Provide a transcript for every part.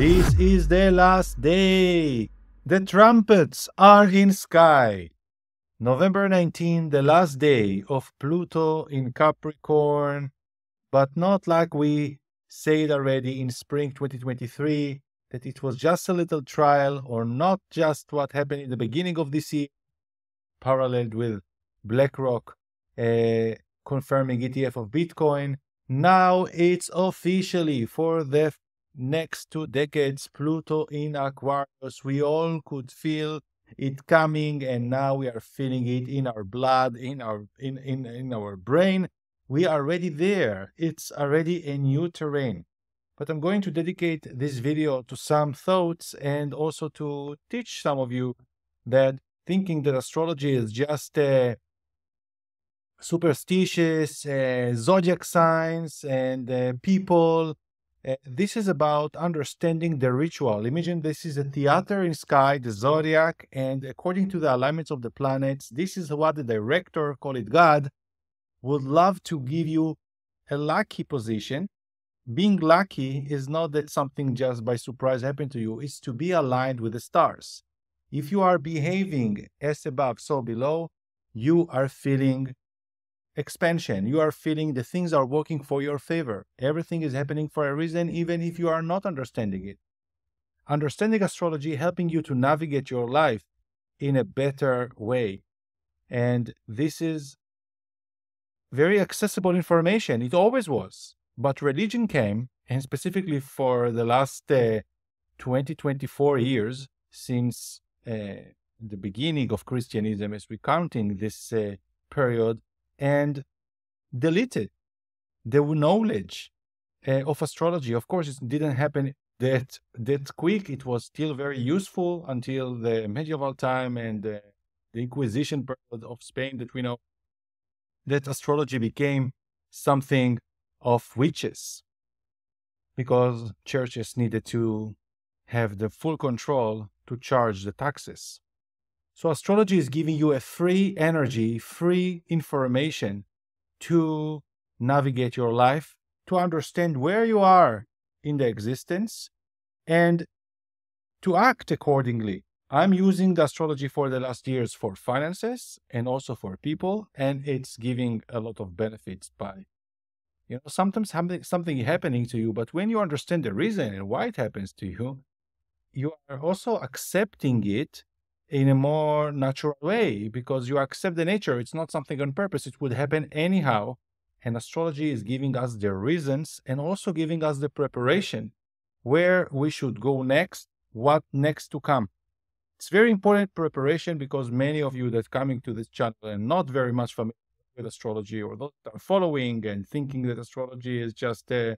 This is the last day. The trumpets are in sky. November 19, the last day of Pluto in Capricorn, but not like we said already in spring 2023, that it was just a little trial, or not just what happened in the beginning of this year, paralleled with BlackRock confirming ETF of Bitcoin. Now it's officially for the next 2 decades, Pluto in Aquarius. We all could feel it coming, and now we are feeling it in our blood, in our brain. We are already there. It's already a new terrain. But I'm going to dedicate this video to some thoughts, and also to teach some of you that thinking that astrology is just superstitious, zodiac signs, and people. This is about understanding the ritual. Imagine this is a theater in sky, the zodiac, and according to the alignments of the planets, this is what the director, call it God, would love to give you a lucky position. Being lucky is not that something just by surprise happened to you, it's to be aligned with the stars. If you are behaving as above, so below, you are feeling expansion. You are feeling the things are working for your favor. Everything is happening for a reason, even if you are not understanding it. Understanding astrology, helping you to navigate your life in a better way. And this is very accessible information. It always was. But religion came, and specifically for the last 24 years, since the beginning of Christianism, as we're counting this period, and deleted the knowledge of astrology. Of course, it didn't happen that quick. It was still very useful until the medieval time and the Inquisition period of Spain, that we know that astrology became something of witches, because churches needed to have the full control to charge the taxes. So astrology is giving you a free energy, free information to navigate your life, to understand where you are in the existence, and to act accordingly. I'm using the astrology for the last years for finances and also for people, and it's giving a lot of benefits by, you know, sometimes something happening to you, but when you understand the reason and why it happens to you, you are also accepting it in a more natural way, because you accept the nature. It's not something on purpose. It would happen anyhow. And astrology is giving us the reasons, and also giving us the preparation, where we should go next, what next to come. It's very important preparation, because many of you that are coming to this channel are not very much familiar with astrology, or those that are following and thinking that astrology is just, you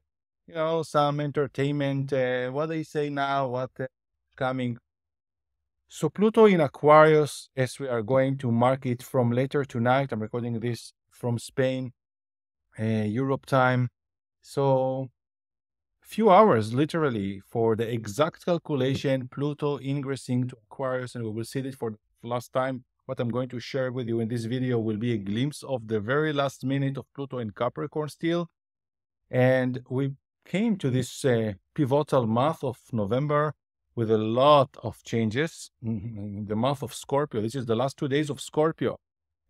know, some entertainment, what they say now, what coming. So Pluto in Aquarius, as we are going to mark it from later tonight. I'm recording this from Spain, Europe time. So a few hours, literally, for the exact calculation, Pluto ingressing to Aquarius, and we will see it for the last time. What I'm going to share with you in this video will be a glimpse of the very last minute of Pluto in Capricorn still. And we came to this pivotal month of November, with a lot of changes. The month of Scorpio, this is the last 2 days of Scorpio,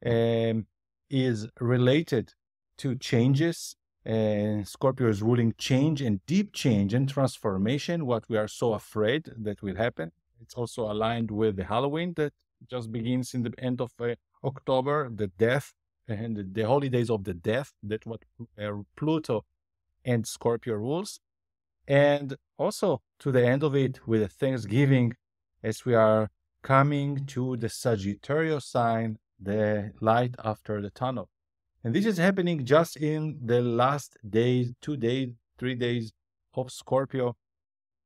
is related to changes. Scorpio is ruling change, and deep change and transformation, what we are so afraid that will happen. It's also aligned with the Halloween that just begins in the end of October, the death, and the holidays of the death, that what Pluto and Scorpio rules. And also to the end of it with a Thanksgiving, as we are coming to the Sagittarius sign, the light after the tunnel. And this is happening just in the last days, 2 days, 3 days of Scorpio.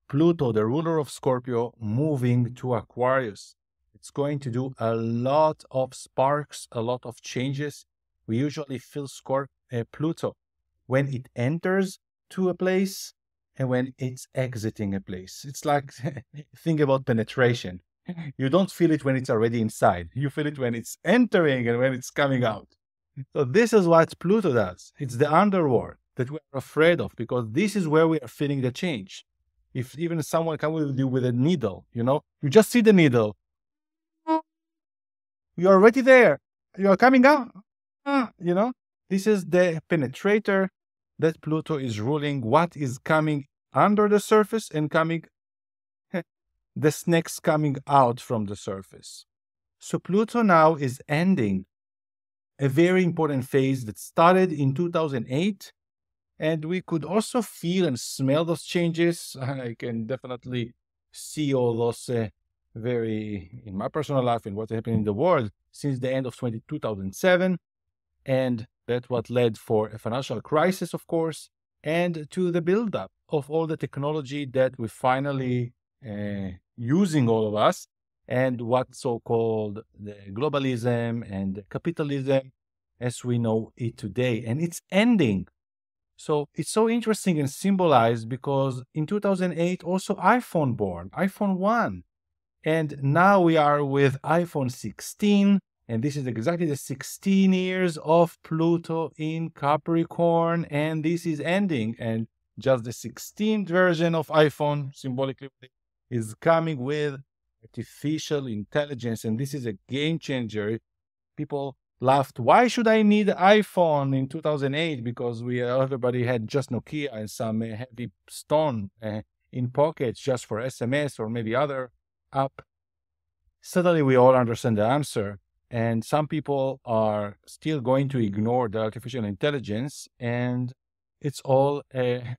Pluto, the ruler of Scorpio, moving to Aquarius. It's going to do a lot of sparks, a lot of changes. We usually feel Pluto when it enters to a place, and when it's exiting a place. It's like, think about penetration. You don't feel it when it's already inside. You feel it when it's entering and when it's coming out. So this is what Pluto does. It's the underworld that we're afraid of, because this is where we are feeling the change. If even someone comes with you with a needle, you know, you just see the needle. You're already there. You're coming out, you know. This is the penetrator that Pluto is ruling. What is coming under the surface and coming, the snakes coming out from the surface. So Pluto now is ending a very important phase that started in 2008. And we could also feel and smell those changes. I can definitely see all those in my personal life and what's happening in the world since the end of 2007. And that's what led for a financial crisis, of course, and to the buildup of all the technology that we finally using, all of us, and what so-called the globalism and capitalism as we know it today. And it's ending. So it's so interesting and symbolized because in 2008, also iPhone born, iPhone 1. And now we are with iPhone 16. And this is exactly the 16 years of Pluto in Capricorn. And this is ending. And just the 16th version of iPhone, symbolically, is coming with artificial intelligence. And this is a game changer. People laughed, why should I need iPhone in 2008? Because everybody had just Nokia and some heavy stone in pockets just for SMS or maybe other app. Suddenly we all understand the answer. And some people are still going to ignore the artificial intelligence. And it's all a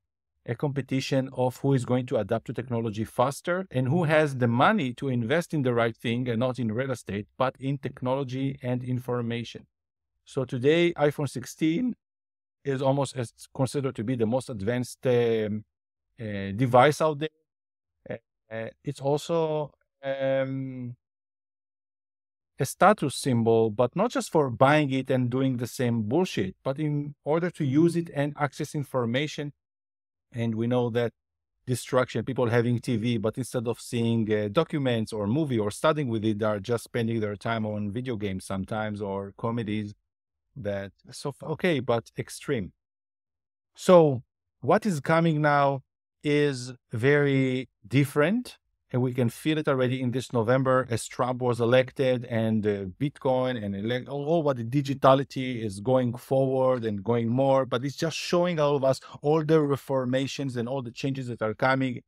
competition of who is going to adapt to technology faster and who has the money to invest in the right thing and not in real estate, but in technology and information. So today, iPhone 16 is almost as considered to be the most advanced device out there. It's also a status symbol, but not just for buying it and doing the same bullshit, but in order to use it and access information. And we know that distraction, people having TV, but instead of seeing documents or movie or studying with it, they are just spending their time on video games sometimes or comedies. That so okay, but extreme. So what is coming now is very different. And we can feel it already in this November as Trump was elected and Bitcoin and all what the digitality is going forward and going more. But it's just showing all of us all the reformations and all the changes that are coming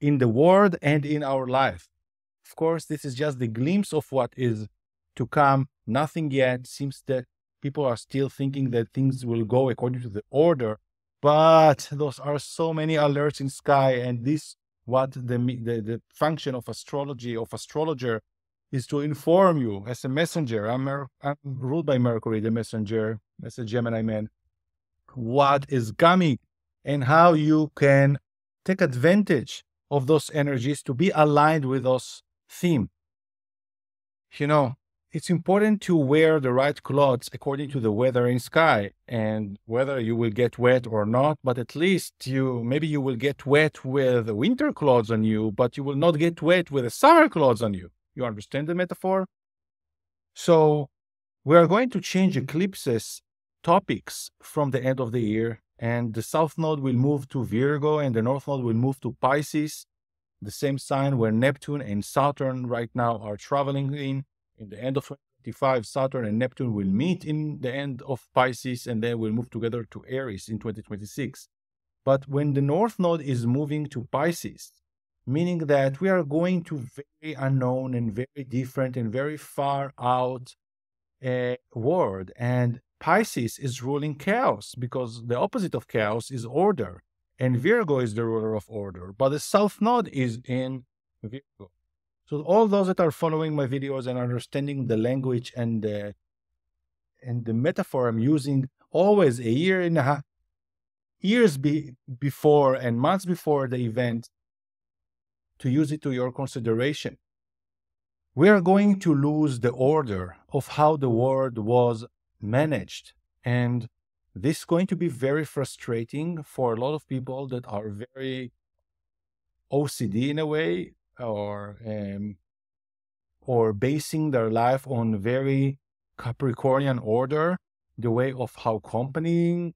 in the world and in our life. Of course, this is just the glimpse of what is to come. Nothing yet. Seems that people are still thinking that things will go according to the order. But those are so many alerts in sky, and this what the function of astrology, of astrologer, is to inform you as a messenger. I'm ruled by Mercury, the messenger, as a Gemini man, what is coming and how you can take advantage of those energies to be aligned with those theme. You know, it's important to wear the right clothes according to the weather in sky and whether you will get wet or not, but at least maybe you will get wet with winter clothes on you, but you will not get wet with the summer clothes on you. You understand the metaphor? So we are going to change eclipses topics from the end of the year, and the South Node will move to Virgo and the North Node will move to Pisces, the same sign where Neptune and Saturn right now are traveling in. In the end of 2025, Saturn and Neptune will meet in the end of Pisces, and then will move together to Aries in 2026. But when the North Node is moving to Pisces, meaning that we are going to very unknown and very different and very far out world. And Pisces is ruling chaos because the opposite of chaos is order. And Virgo is the ruler of order. But the South Node is in Virgo. So all those that are following my videos and understanding the language and the metaphor I'm using, always a year and a half, years before and months before the event, to use it to your consideration. We are going to lose the order of how the world was managed. And this is going to be very frustrating for a lot of people that are very OCD in a way, or basing their life on very Capricornian order, the way of how company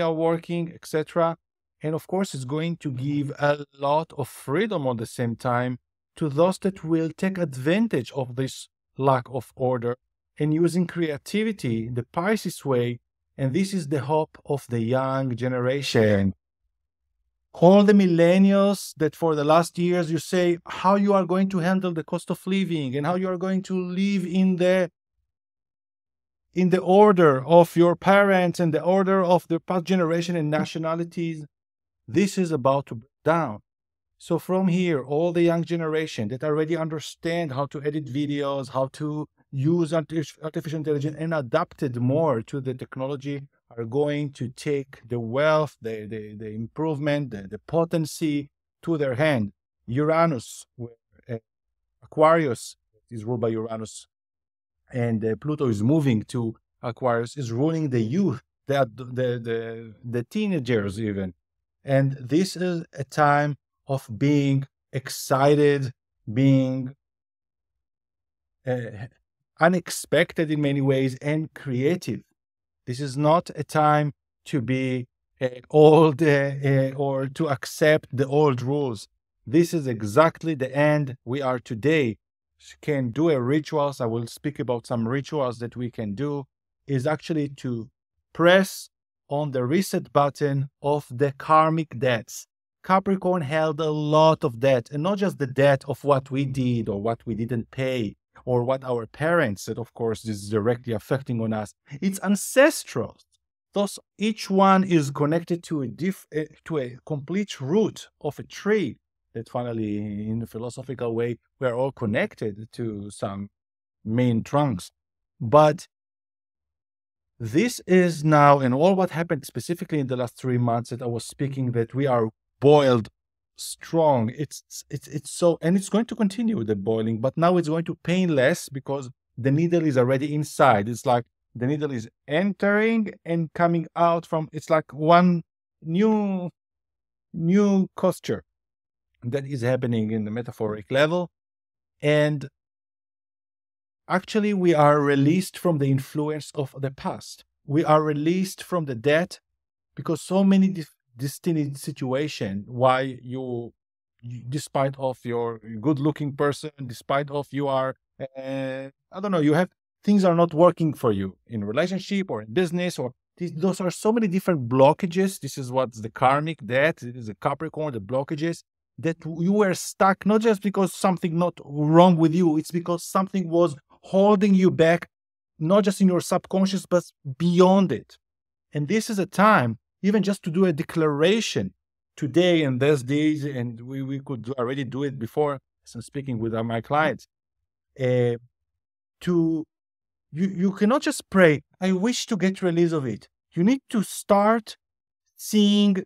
are working, etc. And of course, it's going to give a lot of freedom at the same time to those that will take advantage of this lack of order and using creativity the Pisces way. And this is the hope of the young generation. All the millennials that for the last years you say how you are going to handle the cost of living and how you are going to live in the order of your parents and the order of the past generation and nationalities, this is about to break down. So from here, all the young generation that already understand how to edit videos, how to use artificial intelligence and adapted more to the technology are going to take the wealth, the improvement, the potency to their hand. Uranus, Aquarius is ruled by Uranus, and Pluto is moving to Aquarius, is ruling the youth, the teenagers even. And this is a time of being excited, being unexpected in many ways, and creative. This is not a time to be old or to accept the old rules. This is exactly the end we are today. Can do a rituals. I will speak about some rituals that we can do, is actually to press on the reset button of the karmic debts. Capricorn held a lot of debt, and not just the debt of what we did or what we didn't pay, or what our parents said, of course, this is directly affecting on us. It's ancestral. Thus, each one is connected to a complete root of a tree that finally, in a philosophical way, we are all connected to some main trunks. But this is now, and all what happened specifically in the last 3 months that I was speaking, that we are boiled strong, it's so, and it's going to continue with the boiling, but now it's going to pain less because the needle is already inside. It's like the needle is entering and coming out from, it's like one new posture that is happening in the metaphoric level. And actually we are released from the influence of the past. We are released from the debt, because so many distinct situation why you despite of your good looking person, despite of you are I don't know, you have things are not working for you in relationship or in business, or those are so many different blockages. This is what's the karmic debt. It is the Capricorn, the blockages that you were stuck, not just because something not wrong with you, it's because something was holding you back, not just in your subconscious but beyond it. And this is a time even just to do a declaration today and these days, and we could already do it before, so speaking with my clients, you cannot just pray, I wish to get release of it. You need to start seeing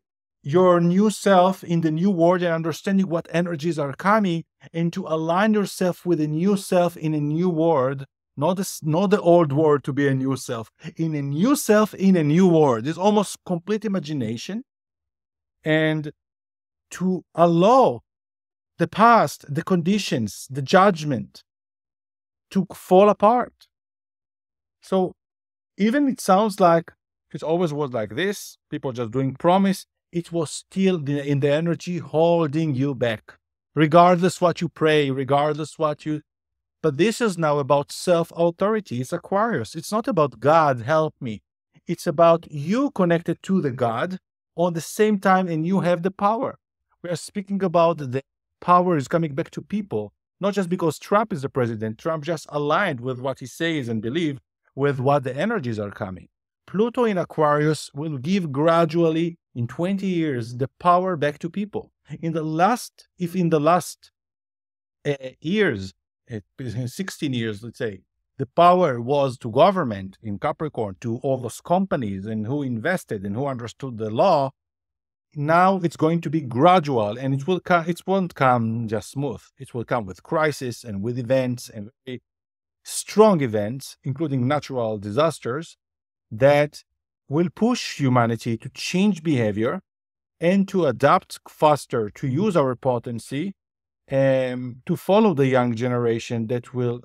your new self in the new world and understanding what energies are coming, and to align yourself with a new self in a new world. Not the old world to be a new self. In a new self, in a new world. It's almost complete imagination. And to allow the past, the conditions, the judgment to fall apart. So even it sounds like it always was like this, people just doing promise, it was still in the energy holding you back. Regardless what you pray, regardless what you... But this is now about self-authority. It's Aquarius. It's not about God, help me. It's about you connected to the God on the same time, and you have the power. We are speaking about the power is coming back to people, not just because Trump is the president. Trump just aligned with what he says and believe with what the energies are coming. Pluto in Aquarius will give gradually in 20 years the power back to people. In the last years, 16 years, let's say, the power was to government in Capricorn, to all those companies and who invested and who understood the law. Now it's going to be gradual, and it won't come just smooth. It will come with crisis and with events and very strong events, including natural disasters, that will push humanity to change behavior and to adapt faster, to use our potency, to follow the young generation that will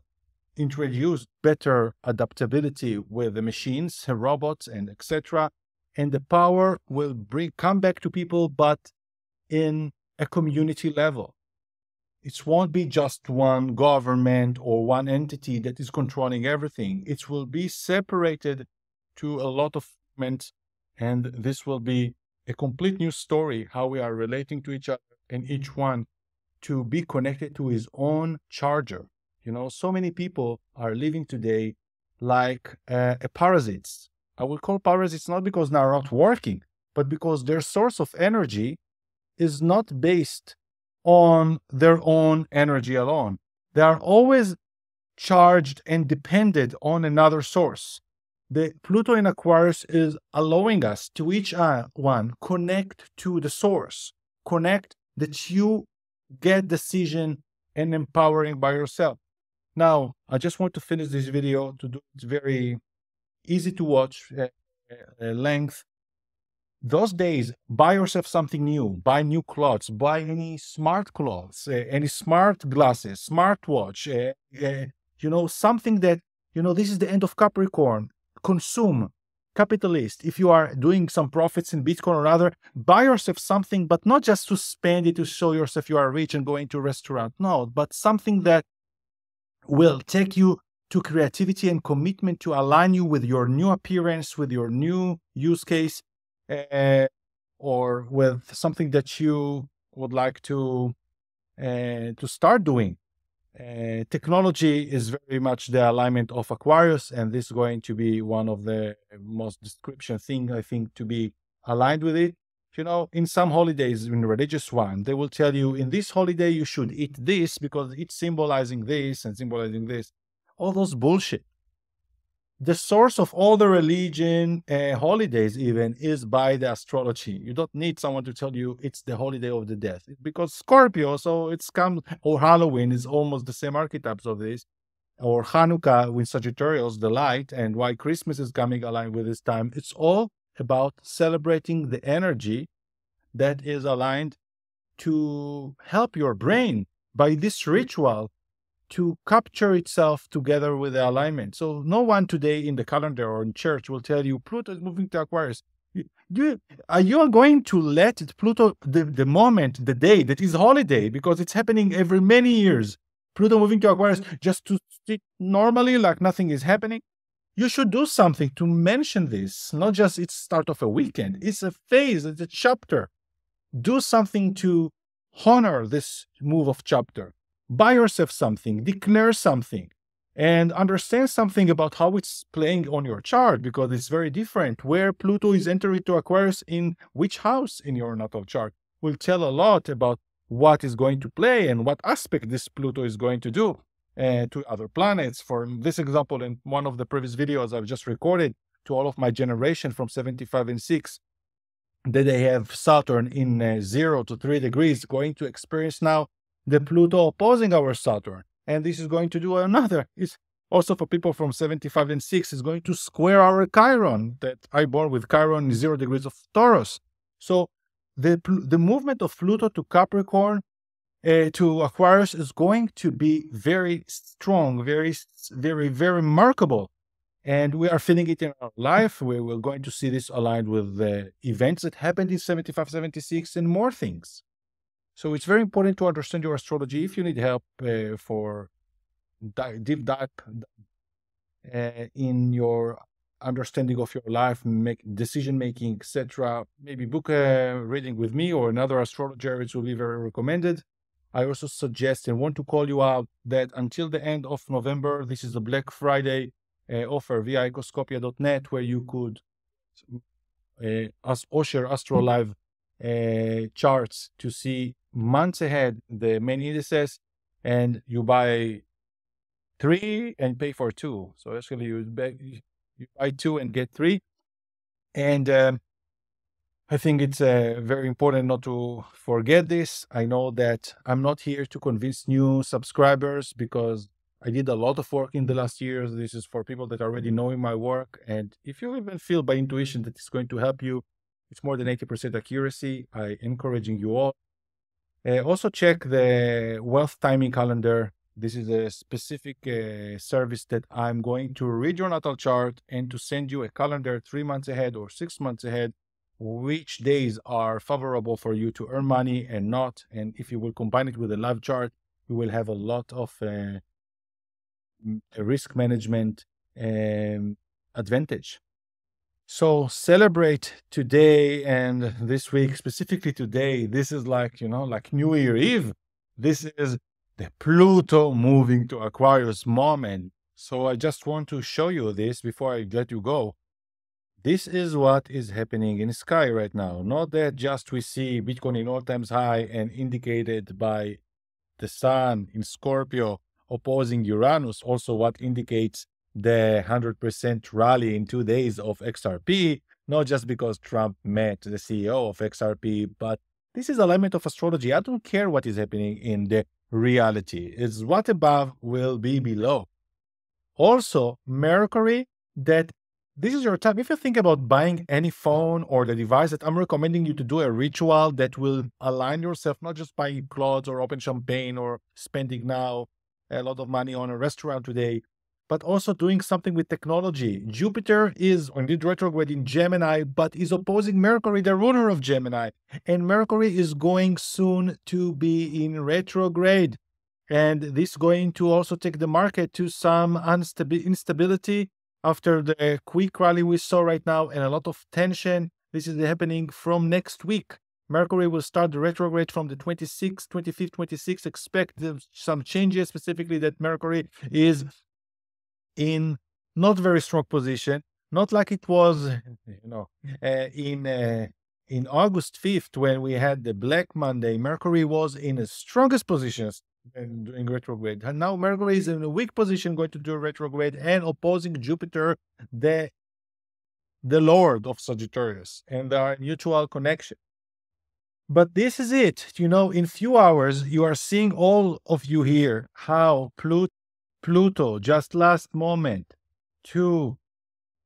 introduce better adaptability with the machines, robots, and etc. and the power will come back to people, but in a community level. It won't be just one government or one entity that is controlling everything. It will be separated to a lot of movements, and this will be a complete new story, how we are relating to each other, and each one to be connected to his own charger. You know, so many people are living today like parasites. I will call parasites not because they're not working, but because their source of energy is not based on their own energy alone. They are always charged and dependent on another source. The Pluto in Aquarius is allowing us to each one connect to the source, connect that you get decision and empowering by yourself. Now, I just want to finish this video to do it very easy to watch length. Those days, buy yourself something new, buy new clothes, buy any smart clothes, any smart glasses, smart watch, you know, something that, you know, this is the end of Capricorn. Consume, capitalist. If you are doing some profits in Bitcoin or other, buy yourself something, but not just to spend it to show yourself you are rich and going to a restaurant. No, but something that will take you to creativity and commitment, to align you with your new appearance, with your new use case, or with something that you would like to start doing. Technology is very much the alignment of Aquarius, and this is going to be one of the most description thing, I think, to be aligned with it. You know, in some holidays, in religious one, they will tell you, in this holiday, you should eat this because it's symbolizing this and symbolizing this. All those bullshit. The source of all the religion, holidays even, is by the astrology. You don't need someone to tell you it's the holiday of the death. It's because Scorpio, so it's come, or Halloween is almost the same archetypes of this, or Hanukkah with Sagittarius, the light, and why Christmas is coming aligned with this time. It's all about celebrating the energy that is aligned to help your brain by this ritual to capture itself together with the alignment. So no one today in the calendar or in church will tell you Pluto is moving to Aquarius. Are you going to let Pluto, the moment, the day that is holiday, because it's happening every many years, Pluto moving to Aquarius, just to sit normally like nothing is happening? You should do something to mention this, not just it's start of a weekend. It's a phase, it's a chapter. Do something to honor this move of chapter. Buy yourself something, declare something, and understand something about how it's playing on your chart, because it's very different. Where Pluto is entering to Aquarius in which house in your natal chart will tell a lot about what is going to play and what aspect this Pluto is going to do. To other planets. For this example, in one of the previous videos I've just recorded to all of my generation from 75 and 6, that they have Saturn in 0 to 3 degrees, going to experience now the Pluto opposing our Saturn. And this is going to do another. It's also for people from 75 and 6, is going to square our Chiron, that I born with Chiron in 0 degrees of Taurus. So the movement of Pluto to Capricorn, to Aquarius is going to be very strong, very, very, very remarkable. And we are feeling it in our life. We are going to see this aligned with the events that happened in 75, 76 and more things. So it's very important to understand your astrology. If you need help for deep dive in your understanding of your life, decision-making, etc., maybe book a reading with me or another astrologer. It will be very recommended. I also suggest and want to call you out that until the end of November, this is the Black Friday offer via Ecoscopia.net, where you could Oshér Astro Live charts to see months ahead the main indices, and you buy 3 and pay for 2. So actually you buy 2 and get 3. And I think it's very important not to forget this. I know that I'm not here to convince new subscribers, because I did a lot of work in the last years. This is for people that already know my work. And if you even feel by intuition that it's going to help you, it's more than 80% accuracy. I encouraging you all. Also check the Wealth Timing Calendar This is a specific service that I'm going to read your natal chart and to send you a calendar 3 months ahead or 6 months ahead, which days are favorable for you to earn money and not. And if you will combine it with a love chart, you will have a lot of risk management advantage. So celebrate today and this week, specifically today. This is like, you know, like New Year Eve. This is the Pluto moving to Aquarius moment. So I just want to show you this before I let you go. This is what is happening in the sky right now. Not that just we see Bitcoin in all-time high and indicated by the sun in Scorpio opposing Uranus, also what indicates the 100% rally in 2 days of XRP, not just because Trump met the CEO of XRP, but this is an element of astrology. I don't care what is happening in the reality. It's what above will be below. Also, Mercury, that this is your time. If you think about buying any phone or the device, that I'm recommending you to do a ritual that will align yourself, not just buying clothes or open champagne or spending now a lot of money on a restaurant today, but also doing something with technology. Jupiter is indeed retrograde in Gemini, but is opposing Mercury, the ruler of Gemini. And Mercury is going soon to be in retrograde. And this is going to also take the market to some instability after the quick rally we saw right now and a lot of tension. This is happening from next week. Mercury will start the retrograde from the 25th, 26th. Expect some changes, specifically that Mercury is in not very strong position, not like it was, you know, in August 5th when we had the Black Monday. Mercury was in the strongest positions during retrograde, and now Mercury is in a weak position going to do retrograde and opposing Jupiter, the Lord of Sagittarius, and there are mutual connection. But this is it, you know. In few hours, you are seeing all of you here how Pluto, just last moment to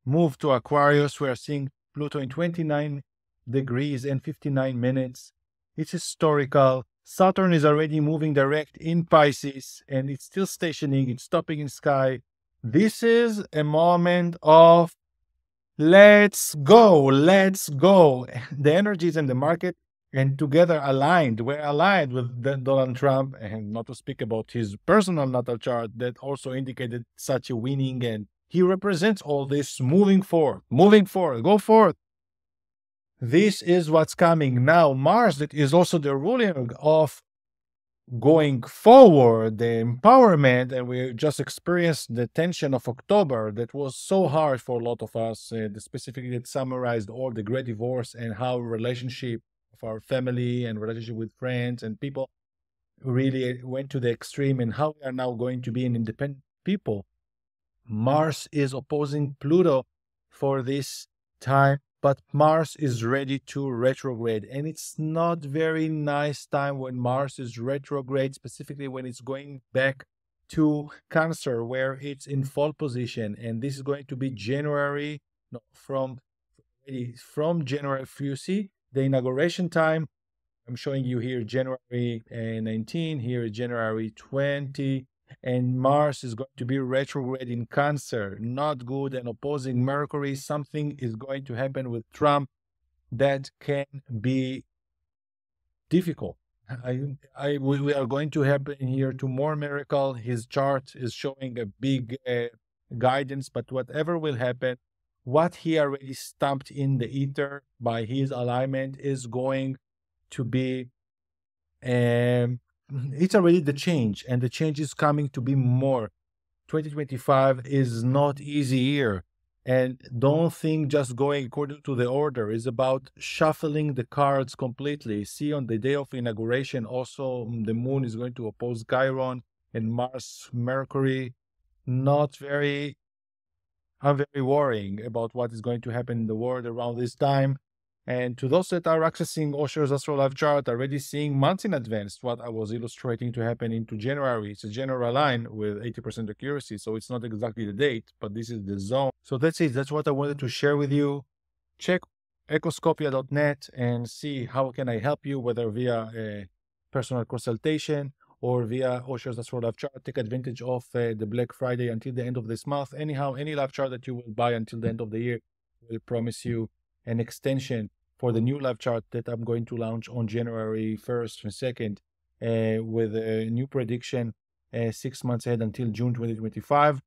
move to Aquarius. We are seeing Pluto in 29 degrees and 59 minutes. It's historical. Saturn is already moving direct in Pisces, and it's still stationing. It's stopping in sky. This is a moment of let's go, let's go. The energies in the market and together aligned, we're allied with Donald Trump, and not to speak about his personal natal chart that also indicated such a winning, and he represents all this moving forward, go forth. This is what's coming now. Mars, that is also the ruler of going forward, the empowerment, and we just experienced the tension of October that was so hard for a lot of us, specifically that summarized all the great divorce and how relationship of our family and relationship with friends and people really went to the extreme, and how we are now going to be an independent people. Mars is opposing Pluto for this time, but Mars is ready to retrograde, and it's not very nice time when Mars is retrograde, specifically when it's going back to Cancer, where it's in fall position, and this is going to be January, no, from January, if you see, the inauguration time, I'm showing you here January 19, here January 20, and Mars is going to be retrograde in Cancer, not good, and opposing Mercury. Something is going to happen with Trump that can be difficult. We are going to happen here to more miracle. His chart is showing a big guidance, but whatever will happen, what he already stamped in the ether by his alignment is going to be, it's already the change, and the change is coming to be more. 2025 is not easy year, and don't think just going according to the order. It's about shuffling the cards completely. See, on the day of inauguration, also the moon is going to oppose Chiron and Mars, Mercury. I'm very worrying about what is going to happen in the world around this time. And to those that are accessing Oshér Astro Live chart, already seeing months in advance what I was illustrating to happen into January. It's a general line with 80% accuracy, so it's not exactly the date, but this is the zone. So that's it. That's what I wanted to share with you. Check Ecoscopia.net and see how can I help you, whether via a personal consultation or via Oshér Astro Live chart. Take advantage of the Black Friday until the end of this month. Anyhow, any live chart that you will buy until the end of the year will promise you an extension for the new live chart that I'm going to launch on January 1st and 2nd with a new prediction 6 months ahead until June 2025.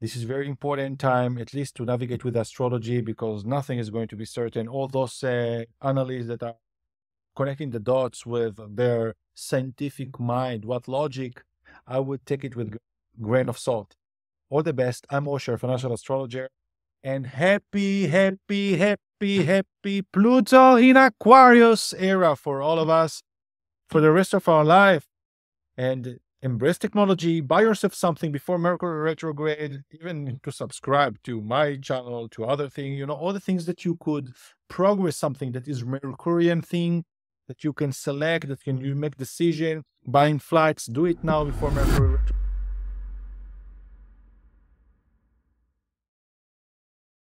This is very important time, at least to navigate with astrology, because nothing is going to be certain. All those analysts that are connecting the dots with their scientific mind, what logic, I would take it with a grain of salt. All the best. I'm Oshér, financial astrologer, and happy Pluto in Aquarius era for all of us, for the rest of our life. And embrace technology, buy yourself something before Mercury retrograde, even to subscribe to my channel, to other things, you know, all the things that you could progress something that is Mercurian thing, that you can select, that can you make decision, buying flights, do it now before Mercury retrograde.